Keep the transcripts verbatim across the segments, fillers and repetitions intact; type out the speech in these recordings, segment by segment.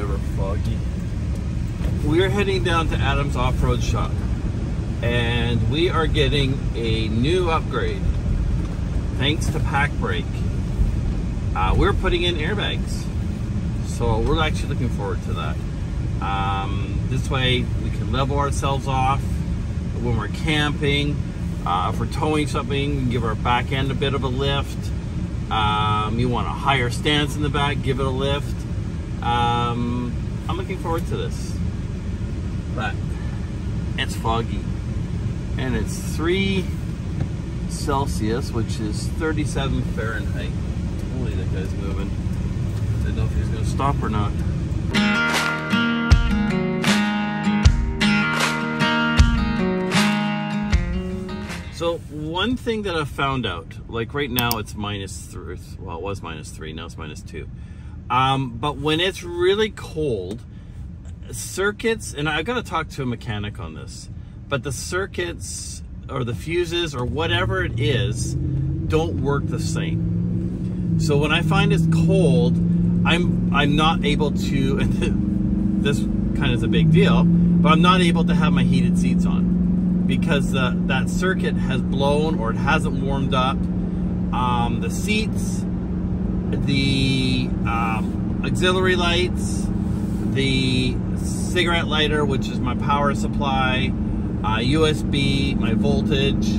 they were foggy. We are heading down to Adams Off-Road Shop, and we are getting a new upgrade thanks to PacBrake. Uh, we're putting in airbags, so we're actually looking forward to that. Um, this way we can level ourselves off when we're camping. Uh, if we're towing something, we can give our back end a bit of a lift. Um, you want a higher stance in the back, give it a lift. Um, I'm looking forward to this. But it's foggy, and it's three Celsius, which is thirty-seven Fahrenheit. Holy, that guy's moving. I don't know if he's gonna stop or not. So one thing that I found out, like right now it's minus three, well it was minus three, now it's minus two. Um, but when it's really cold, circuits, and I've got to talk to a mechanic on this, but the circuits or the fuses or whatever it is, don't work the same. So when I find it's cold, I'm, I'm not able to, and this kind of is a big deal, but I'm not able to have my heated seats on, because uh, that circuit has blown or it hasn't warmed up. Um, the seats, the um, auxiliary lights, the cigarette lighter, which is my power supply, uh, U S B, my voltage,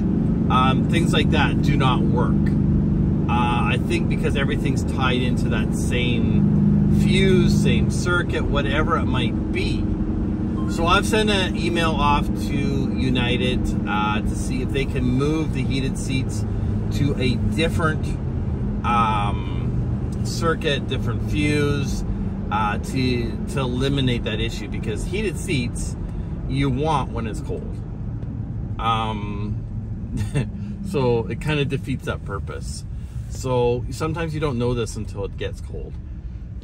um, things like that do not work. Uh, I think because everything's tied into that same fuse, same circuit, whatever it might be. So I've sent an email off to United uh, to see if they can move the heated seats to a different um, circuit, different fuse, uh, to, to eliminate that issue, because heated seats you want when it's cold. Um, so it kind of defeats that purpose. So sometimes you don't know this until it gets cold.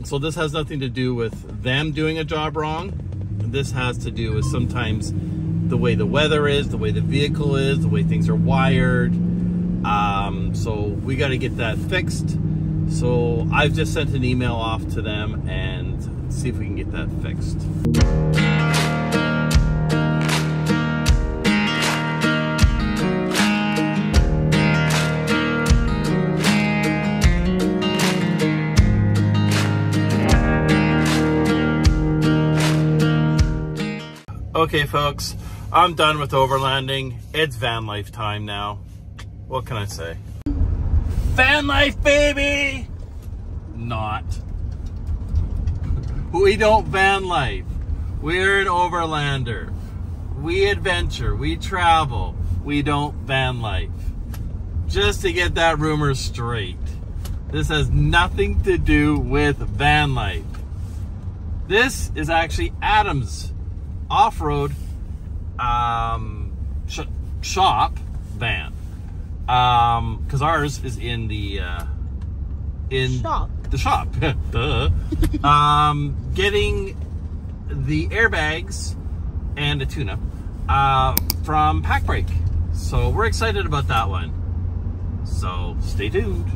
So this has nothing to do with them doing a job wrong. This has to do with sometimes the way the weather is, the way the vehicle is, the way things are wired. Um, so we got to get that fixed. So I've just sent an email off to them and see if we can get that fixed. Okay folks, I'm done with overlanding. It's van life time now. What can I say? Van life, baby! Not. We don't van life. We're an overlander. We adventure, we travel. We don't van life. Just to get that rumor straight. This has nothing to do with van life. This is actually Adams Off-Road um, sh shop van, um, because ours is in the uh, in shop. the shop. Duh. Um, getting the airbags and a tune-up uh, from PacBrake, so we're excited about that one. So stay tuned.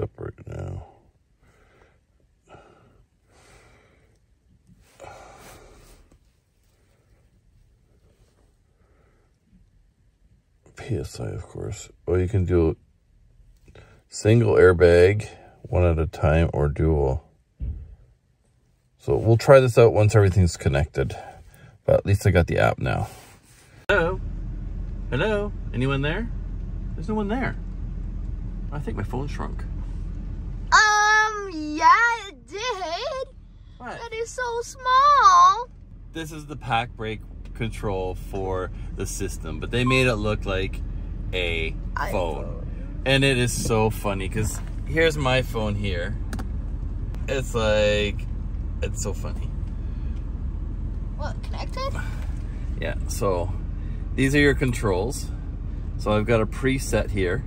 Up right now. P S I, of course. Well, you can do single airbag, one at a time, or dual. So we'll try this out once everything's connected. But at least I got the app now. Hello? Hello? Anyone there? There's no one there. I think my phone shrunk. Um, yeah, it did. What? That is so small. This is the PacBrake control for the system, but they made it look like a phone. And it is so funny because here's my phone here. It's like, it's so funny. What, connected? Yeah, so these are your controls. So I've got a preset here.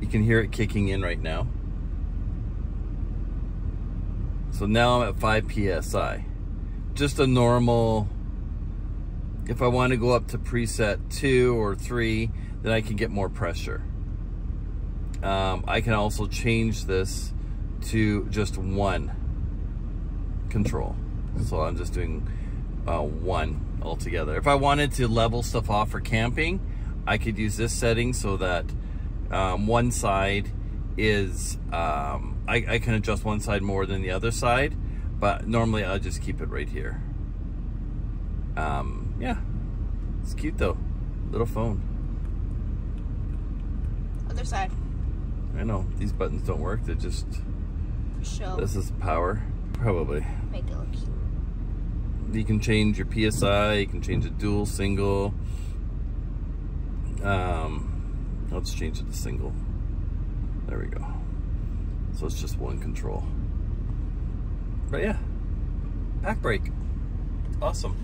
You can hear it kicking in right now. So now I'm at five P S I. Just a normal, if I want to go up to preset two or three, then I can get more pressure. Um, I can also change this to just one control. So I'm just doing uh, one altogether. If I wanted to level stuff off for camping, I could use this setting so that um, one side is, um, I, I can adjust one side more than the other side, but normally I'll just keep it right here. Um, yeah, it's cute though, little phone. Other side. I know, these buttons don't work, they just, show. This is power, probably. Make it look cute. You can change your P S I, you can change it dual, single. Um, let's change it to single. There we go. So it's just one control. But yeah, PacBrake, awesome.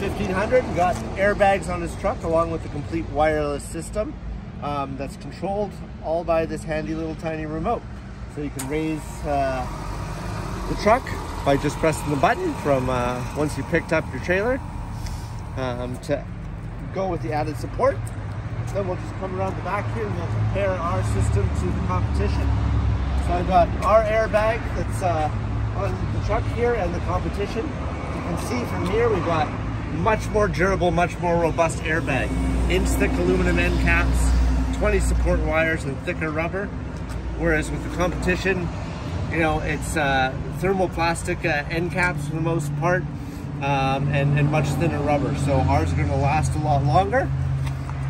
fifteen hundred, got airbags on his truck along with a complete wireless system um, that's controlled all by this handy little tiny remote. So you can raise uh, the truck by just pressing the button from uh, once you picked up your trailer um, to go with the added support. Then we'll just come around the back here and we'll compare our system to the competition. So I've got our airbag that's uh, on the truck here and the competition. You can see from here we've got much more durable, much more robust airbag. Inch thick aluminum end caps, twenty support wires and thicker rubber. Whereas with the competition, you know, it's uh, thermoplastic uh, end caps for the most part um, and, and much thinner rubber. So ours are gonna last a lot longer.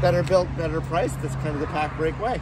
Better built, better priced. That's kind of the PacBrake way.